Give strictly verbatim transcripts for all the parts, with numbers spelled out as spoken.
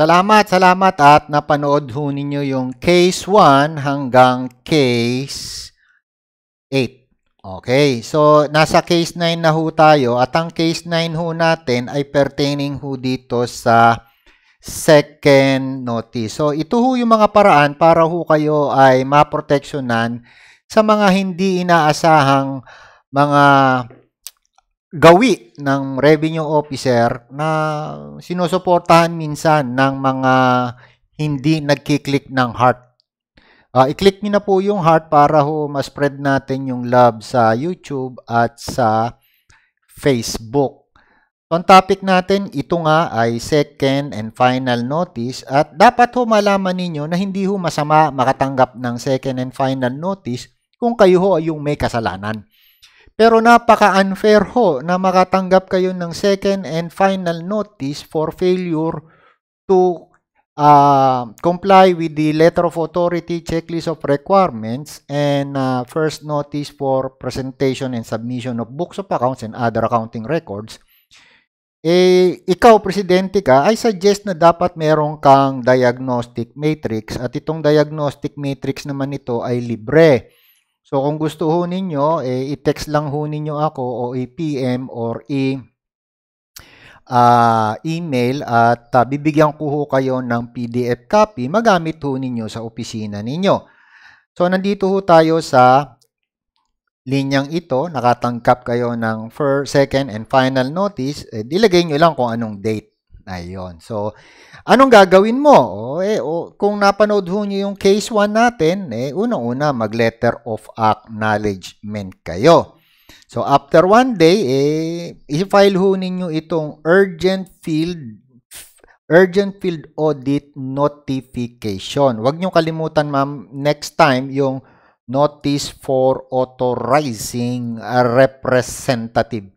Salamat, salamat at napanood ho ninyo yung case one hanggang case eight. Okay, so nasa case nine na ho tayo at ang case nine ho natin ay pertaining ho dito sa second notice. So ito ho yung mga paraan para ho kayo ay maproteksyonan sa mga hindi inaasahang mga gawi ng revenue officer na sinusuportahan minsan ng mga hindi nagki-click ng heart. Uh, i-click niyo na po yung heart para ho ma-spread natin yung love sa YouTube at sa Facebook. Ang topic natin, ito nga ay second and final notice at dapat ho malaman ninyo na hindi ho masama makatanggap ng second and final notice kung kayo ho ay yung may kasalanan. Pero napaka-unfair ho na makatanggap kayo ng second and final notice for failure to uh, comply with the letter of authority, checklist of requirements, and uh, first notice for presentation and submission of books of accounts and other accounting records. Eh, ikaw, presidente ka, I suggest na dapat meron kang diagnostic matrix at itong diagnostic matrix naman ito ay libre. So, kung gusto ho ninyo, eh, i-text lang ho ninyo ako o i-P M or i-email uh, at uh, bibigyan ko ho kayo ng P D F copy magamit ho ninyo sa opisina ninyo. So, nandito ho tayo sa linyang ito. Nakatangkap kayo ng first, second, and final notice. Eh, dilagay nyo lang kung anong date. Ayun. So, anong gagawin mo? O, eh, o, kung napanood ho nyo yung case one natin, eh, unang-una, mag-letter of acknowledgement kayo. So, after one day, eh, i-file ho ninyo itong urgent field, urgent field audit notification. Huwag nyo kalimutan, ma'am, next time, yung notice for authorizing representative.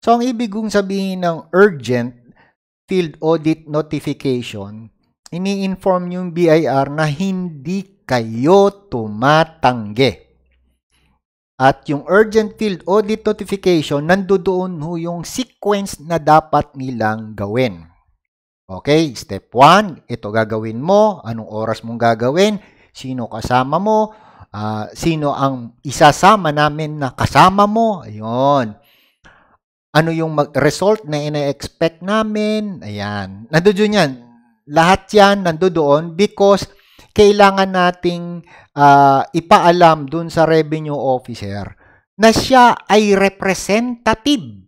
So, ang ibig kong sabihin ng urgent field audit notification, ini-inform yung B I R na hindi kayo tumatanggi. At yung urgent field audit notification, nandoon ho yung sequence na dapat nilang gawin. Okay, step one, ito gagawin mo, anong oras mong gagawin, sino kasama mo, uh, sino ang isasama namin na kasama mo, ayun. Ano yung result na ina-expect namin. Ayan. Nandoon yan. Lahat yan nandoon because kailangan nating uh, ipaalam dun sa revenue officer na siya ay representative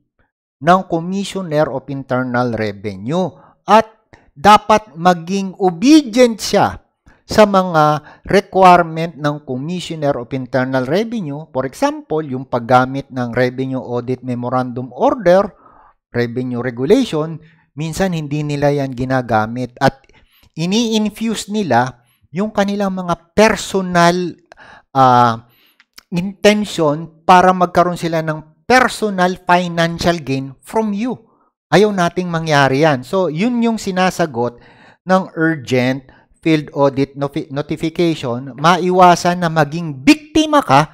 ng Commissioner of Internal Revenue at dapat maging obedient siya sa mga requirement ng Commissioner of Internal Revenue. For example, yung paggamit ng Revenue Audit Memorandum Order, Revenue Regulation, minsan hindi nila yan ginagamit at ini-infuse nila yung kanilang mga personal uh, intention para magkaroon sila ng personal financial gain from you. Ayaw nating mangyari yan. So, yun yung sinasagot ng urgent field audit notification, maiwasan na maging biktima ka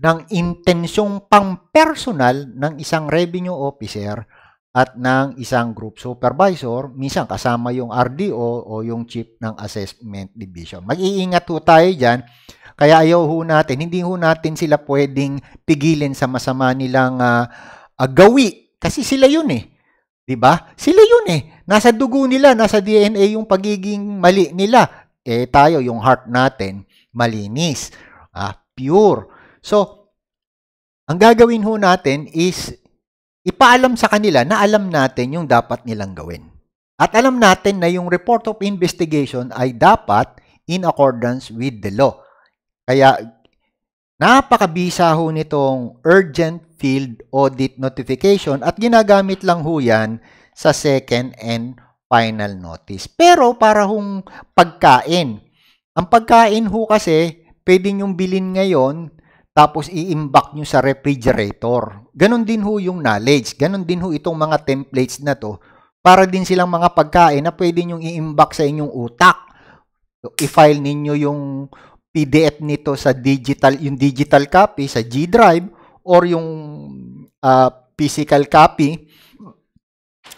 ng intensyong pang-personal ng isang revenue officer at ng isang group supervisor, minsan kasama yung R D O o yung chief ng assessment division. Mag-iingat ho tayo dyan, kaya ayaw ho natin, hindi ho natin sila pwedeng pigilin sa masama nilang uh, uh, gawi, kasi sila yun eh. Diba? Sila yun eh. Nasa dugo nila, nasa D N A yung pagiging mali nila. Eh tayo, yung heart natin, malinis, ah, pure. So, ang gagawin ho natin is ipaalam sa kanila na alam natin yung dapat nilang gawin. At alam natin na yung report of investigation ay dapat in accordance with the law. Kaya, napakabisa ho nitong urgent field audit notification at ginagamit lang ho yan sa second and final notice. Pero para hong pagkain. Ang pagkain ho kasi, pwede nyong bilhin ngayon tapos i-imbak nyo sa refrigerator. Ganon din ho yung knowledge. Ganon din ho itong mga templates na to. Para din silang mga pagkain na pwede nyong i-imbak sa inyong utak. So, i-file ninyo yung P D F nito sa digital, yung digital copy sa G Drive or yung uh, physical copy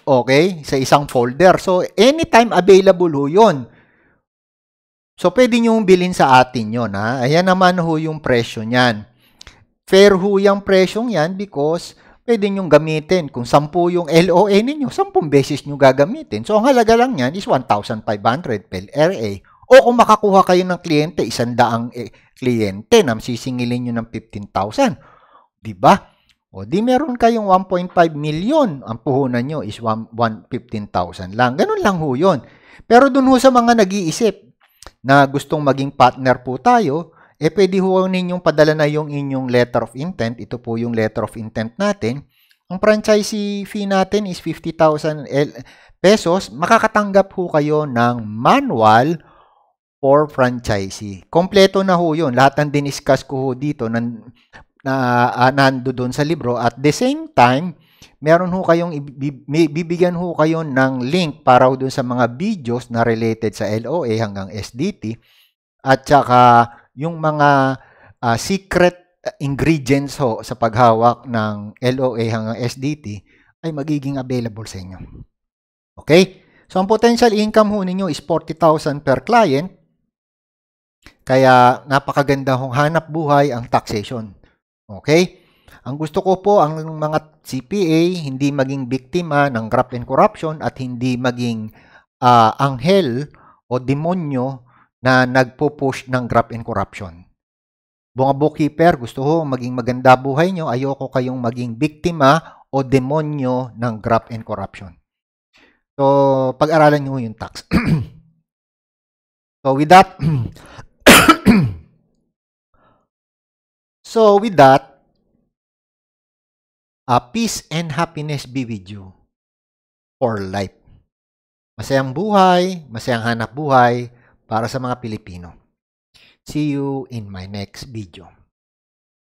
o Okay? Sa isang folder. So, anytime available ho yun. So, pwede nyo bilhin sa atin yun. Ha? Ayan naman ho yung presyo niyan. Fair ho yung presyong yan because pwede nyo gamitin. Kung sampu yung L O A ninyo, sampung beses nyo gagamitin. So, ang halaga lang yan is one thousand five hundred per R A. O kung makakuha kayo ng kliyente, isang daang eh, kliyente na sisingilin nyo ng fifteen thousand. Diba? O di meron kayong one point five million. Ang puhunan nyo is fifteen thousand lang. Ganun lang ho yun. Pero dun ho sa mga nag-iisip na gustong maging partner po tayo, eh pwede ho ninyong padala na yung inyong letter of intent. Ito po yung letter of intent natin. Ang franchisee fee natin is fifty thousand pesos. Makakatanggap ho kayo ng manual for franchisee. Kompleto na ho yun. Lahat ng diniscuss ko ho dito na, na uh, nando doon sa libro. At the same time, meron ho kayong, bibigyan ho kayo ng link para ho doon sa mga videos na related sa L O A hanggang S D T. At saka yung mga uh, secret ingredients ho sa paghawak ng L O A hanggang S D T ay magiging available sa inyo. Okay? So, ang potential income ho ninyo is forty thousand per client. Kaya napakaganda hong hanap buhay ang taxation. Okay? Ang gusto ko po ang mga C P A hindi maging biktima ng graft and corruption at hindi maging uh, anghel o demonyo na nagpo-push ng graft and corruption. Bunga bookkeeper, gusto ko maging maganda buhay nyo. Ayoko kayong maging biktima o demonyo ng graft and corruption. So, pag-aralan nyo yung tax. So, with that, So, with that, uh, peace and happiness be with you for life. Masayang buhay, masayang hanap buhay para sa mga Pilipino. See you in my next video.